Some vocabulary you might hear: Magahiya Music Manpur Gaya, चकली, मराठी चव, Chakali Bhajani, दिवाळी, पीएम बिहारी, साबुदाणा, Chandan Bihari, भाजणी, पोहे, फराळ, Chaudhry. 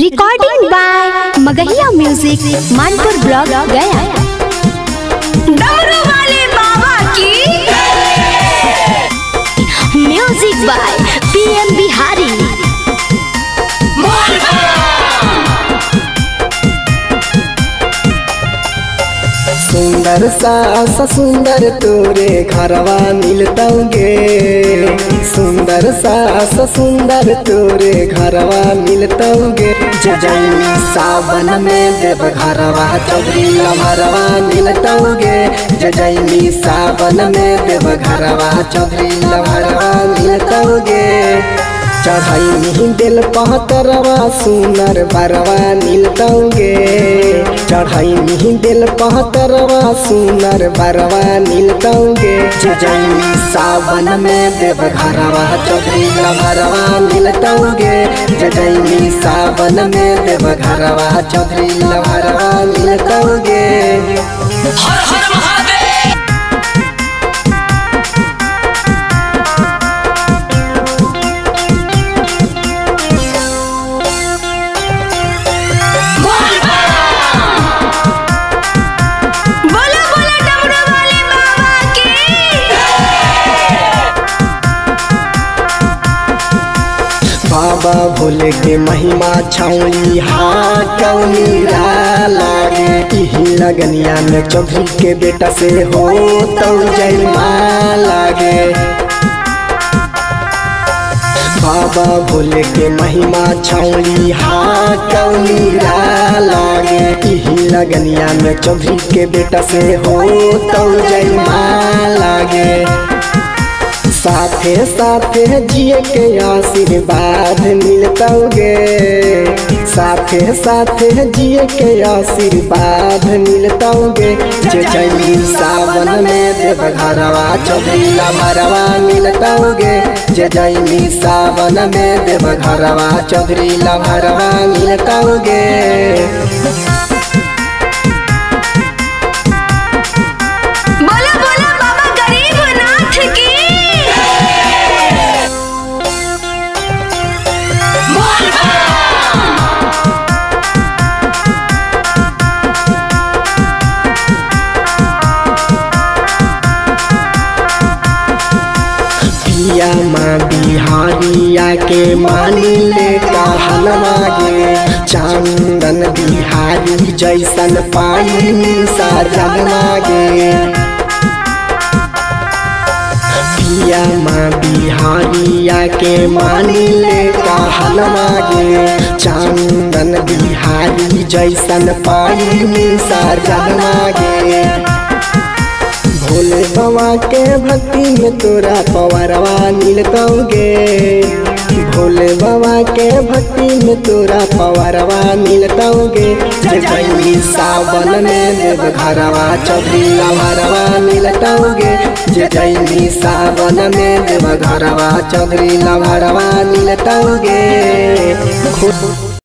Recording by Magahiya music Manpur block Gaya. डमरू वाले बाबा की म्यूजिक बाय पीएम बिहारी। सुंदर सा सुंदर तोरे घरवा मिलतौगे, सुंदर सा सुंदर तोरे घरवा मिलतौगे। जजैनी सावन में देव घरवा चौधरी लहरवा मिलतौगे, जजैनी सावन में देव घरवा चौधरी लहरवा मिलतौगे। चढ़ाई दिल पहतरवा सुनर बरवा मिलतौगे, चढ़ाई दिल पहतरवा सुनर बरवा मिलतौगे। जजैनी सावन में देव घरवा चौधरी लहरवा मिलतौगे, जजैनी सावन में देव घरवा चौधरी लहरवा मिलतौगे। बाबा भोले के महिमा छौली कौनी लागे, यही लगनिया में चौधरी के बेटा से हो तो जयमा लागे। बाबा भोले के महिमा छौली कौनी लागे, यही लगनिया में चौधरी के बेटा से हो तो जयमा लागे। साथे साथे जिए के आशीर्वाद मिलतौगे, साथे साथे जिए के आशीर्वाद मिलतौगे। जजैनी सावन में देव घरवा चौधरी लहरवा मिलतौगे, जजैनी सावन में देव घरवा चौधरी लहरवा मिलतौगे। माँ बिहारिया के मानी ले कहल मागे, चंदन बिहारी जैसन पाई निशा जग मागे। पिया माँ बिहारिया के मानी ले कहल मागे, चंदन बिहारी जैसन पाई निशा जग मागे। भोले बाबा के भक्ति में तोरा पवरवा मिलतौगे, भोले बाबा के भक्ति में तोरा पवरवा मिलतौगे। जजैनी सावन में देव घरवा चौधरी लहरवा मिलतौगे, जजैनी सावन में देव घरवा चौधरी लहरवा मिलतौगे।